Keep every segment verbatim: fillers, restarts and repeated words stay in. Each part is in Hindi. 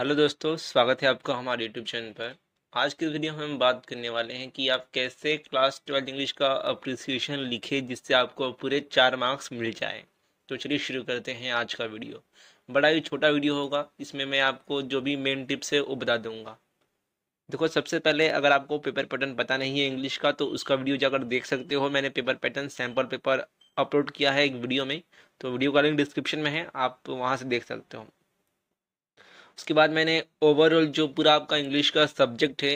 हेलो दोस्तों, स्वागत है आपका हमारे यूट्यूब चैनल पर। आज के वीडियो में हम बात करने वाले हैं कि आप कैसे क्लास ट्वेल्थ इंग्लिश का अप्रिसिएशन लिखें जिससे आपको पूरे चार मार्क्स मिल जाएं। तो चलिए शुरू करते हैं आज का वीडियो। बड़ा ही छोटा वीडियो होगा, इसमें मैं आपको जो भी मेन टिप्स है वो बता दूँगा। देखो, सबसे पहले अगर आपको पेपर पैटर्न पता नहीं है इंग्लिश का तो उसका वीडियो जाकर देख सकते हो। मैंने paper pattern sample paper upload किया है एक वीडियो में, तो वीडियो का लिंक डिस्क्रिप्शन में है, आप वहाँ से देख सकते हो। उसके बाद मैंने ओवरऑल जो पूरा आपका इंग्लिश का सब्जेक्ट है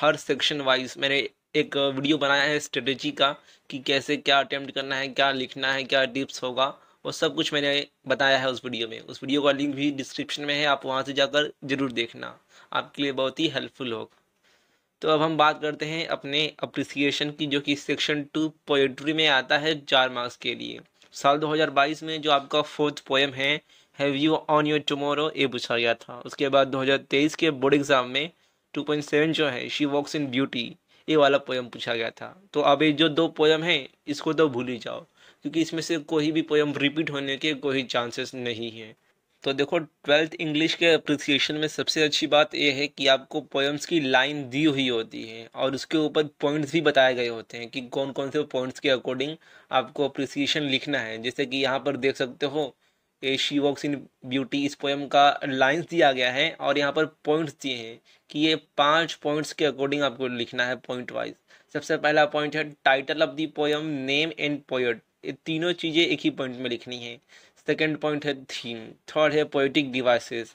हर सेक्शन वाइज मैंने एक वीडियो बनाया है स्ट्रेटेजी का कि कैसे क्या अटेम्प्ट करना है, क्या लिखना है, क्या टिप्स होगा, वो सब कुछ मैंने बताया है उस वीडियो में। उस वीडियो का लिंक भी डिस्क्रिप्शन में है, आप वहाँ से जाकर ज़रूर देखना, आपके लिए बहुत ही हेल्पफुल होगा। तो अब हम बात करते हैं अपने अप्रिसिएशन की, जो कि सेक्शन टू पोएट्री में आता है चार मार्क्स के लिए। साल दो हज़ार बाईस में जो आपका फोर्थ पोएम है have you on your tomorrow, ये पूछा गया था। उसके बाद दो हज़ार तेईस के बोर्ड एग्जाम में टू पॉइंट सेवन जो है शी वॉक्स इन ब्यूटी, ये वाला पोएम पूछा गया था। तो अब ये जो दो पोएम हैं इसको तो भूल ही जाओ, क्योंकि इसमें से कोई भी पोएम रिपीट होने के कोई चांसेस नहीं है। तो देखो, ट्वेल्थ इंग्लिश के अप्रिसिएशन में सबसे अच्छी बात यह है कि आपको पोएम्स की लाइन दी हुई होती है और उसके ऊपर पॉइंट्स भी बताए गए होते हैं कि कौन कौन से पॉइंट्स के अकॉर्डिंग आपको अप्रिसिएशन लिखना है। जैसे कि यहाँ पर देख सकते हो, a she walks in beauty, इस पोएम का लाइन्स दिया गया है और यहाँ पर पॉइंट्स दिए हैं कि ये पाँच पॉइंट्स के अकॉर्डिंग आपको लिखना है पॉइंट वाइज। सबसे पहला पॉइंट है title of the poem, name and poet, ये तीनों चीज़ें एक ही पॉइंट में लिखनी है। सेकेंड पॉइंट है थीम, थर्ड है पोएटिक डिवाइसेस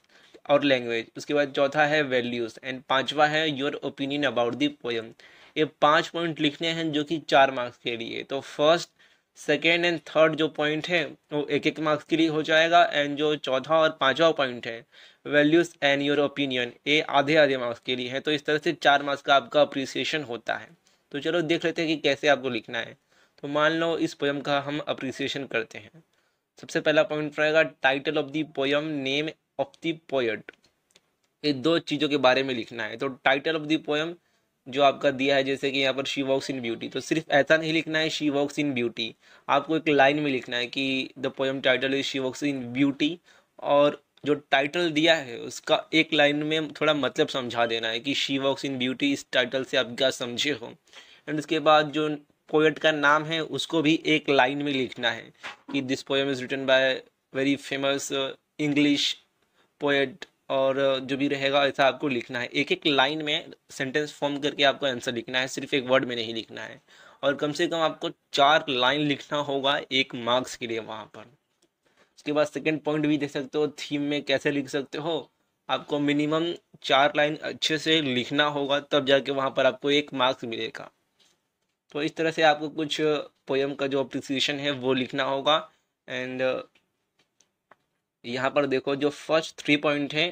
और लैंग्वेज। उसके बाद चौथा है वैल्यूज़ एंड पांचवा है your opinion about the poem. ये पांच पॉइंट लिखने हैं जो कि चार मार्क्स के लिए। तो फर्स्ट, सेकेंड एंड थर्ड जो पॉइंट है वो एक एक मार्क्स के लिए हो जाएगा, एंड जो चौथा और पांचवा पॉइंट है वैल्यूज़ एंड योर ओपिनियन, ये आधे आधे मार्क्स के लिए है। तो इस तरह से चार मार्क्स का आपका अप्रिसिएशन होता है। तो चलो देख लेते हैं कि कैसे आपको लिखना है। तो मान लो इस पोएम का हम अप्रिसिएशन करते हैं। सबसे पहला पॉइंट रहेगा title of the poem, name of the poet, ये दो चीज़ों के बारे में लिखना है। तो टाइटल ऑफ दी पोएम जो आपका दिया है, जैसे कि यहाँ पर शी वॉक्स इन ब्यूटी, तो सिर्फ ऐसा नहीं लिखना है शी वॉक्स इन ब्यूटी, आपको एक लाइन में लिखना है कि the poem title is she walks in beauty, और जो टाइटल दिया है उसका एक लाइन में थोड़ा मतलब समझा देना है कि शी वॉक्स इन ब्यूटी, इस टाइटल से आप क्या समझे हो। एंड उसके बाद जो पोएट का नाम है उसको भी एक लाइन में लिखना है कि this poem is written by very famous English poet, और जो भी रहेगा ऐसा आपको लिखना है। एक एक लाइन में सेंटेंस फॉर्म करके आपको आंसर लिखना है, सिर्फ एक वर्ड में नहीं लिखना है, और कम से कम आपको चार लाइन लिखना होगा एक मार्क्स के लिए वहाँ पर। उसके बाद सेकेंड पॉइंट भी देख सकते हो, थीम में कैसे लिख सकते हो, आपको मिनिमम चार लाइन अच्छे से लिखना होगा तब जाके वहाँ पर आपको एक मार्क्स मिलेगा। तो इस तरह से आपको कुछ पोएम का जो अप्रिसिएशन है वो लिखना होगा। एंड यहाँ पर देखो, जो फर्स्ट थ्री पॉइंट है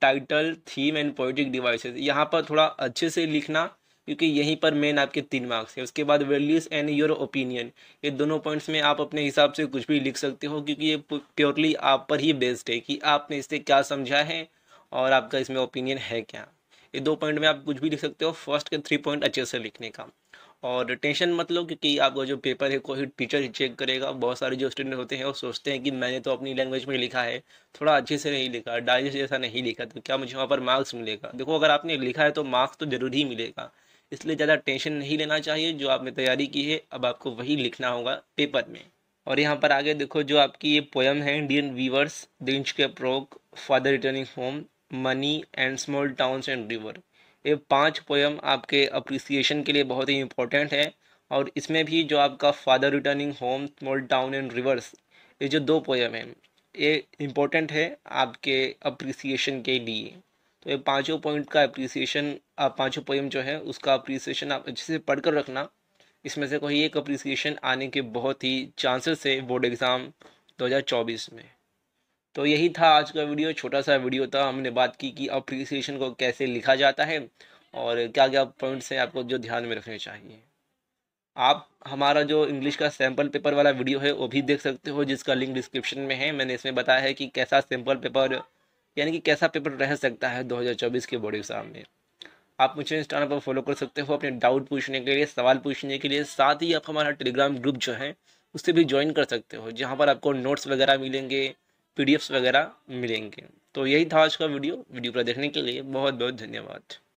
title, theme and poetic devices, यहाँ पर थोड़ा अच्छे से लिखना क्योंकि यहीं पर मेन आपके तीन मार्क्स है। उसके बाद वैल्यूज़ एंड योर ओपिनियन, ये दोनों पॉइंट्स में आप अपने हिसाब से कुछ भी लिख सकते हो क्योंकि ये प्योरली आप पर ही बेस्ड है कि आपने इससे क्या समझा है और आपका इसमें ओपिनियन है क्या। ये दो पॉइंट में आप कुछ भी लिख सकते हो, फर्स्ट के थ्री पॉइंट अच्छे से लिखने का। और टेंशन मत लो क्योंकि आपका जो पेपर है कोई टीचर ही चेक करेगा। बहुत सारे जो स्टूडेंट होते हैं वो सोचते हैं कि मैंने तो अपनी लैंग्वेज में लिखा है, थोड़ा अच्छे से नहीं लिखा, डाइजेस्ट जैसा नहीं लिखा, तो क्या मुझे वहाँ पर मार्क्स मिलेगा। देखो, अगर आपने लिखा है तो मार्क्स तो जरूर ही मिलेगा, इसलिए ज़्यादा टेंशन नहीं लेना चाहिए। जो आपने तैयारी की है अब आपको वही लिखना होगा पेपर में। और यहाँ पर आगे देखो, जो आपकी ये पोएम है इंडियन वीवर्स, दिंच के proc, father returning home, money and small towns and river, ये पांच पोएम आपके अप्रिसिएशन के लिए बहुत ही इम्पोर्टेंट है। और इसमें भी जो आपका father returning home, small town and rivers, ये जो दो पोएम हैं ये इम्पोर्टेंट है आपके अप्रिसिएशन के लिए। तो ये पांचों पॉइंट का अप्रिसिएशन, आप पांचों पोएम जो है उसका अप्रिसिएशन आप अच्छे से पढ़ कर रखना। इसमें से कोई एक अप्रिसिएशन आने के बहुत ही चांसेस है बोर्ड एग्ज़ाम दो हज़ार चौबीस में। तो यही था आज का वीडियो, छोटा सा वीडियो था। हमने बात की कि अप्रिसिएशन को कैसे लिखा जाता है और क्या क्या पॉइंट्स हैं आपको जो ध्यान में रखने चाहिए। आप हमारा जो इंग्लिश का सैम्पल पेपर वाला वीडियो है वो भी देख सकते हो, जिसका लिंक डिस्क्रिप्शन में है। मैंने इसमें बताया है कि कैसा सैम्पल पेपर यानी कि कैसा पेपर रह सकता है दो हज़ार चौबीस के बोर्ड एग्जाम में। आप मुझे इंस्टाग्राम पर फॉलो कर सकते हो अपने डाउट पूछने के लिए, सवाल पूछने के लिए। साथ ही आप हमारा टेलीग्राम ग्रुप जो है उससे भी ज्वाइन कर सकते हो, जहाँ पर आपको नोट्स वगैरह मिलेंगे, पीडीएफ्स वगैरह मिलेंगे। तो यही था आज का वीडियो वीडियो पर देखने के लिए बहुत बहुत धन्यवाद।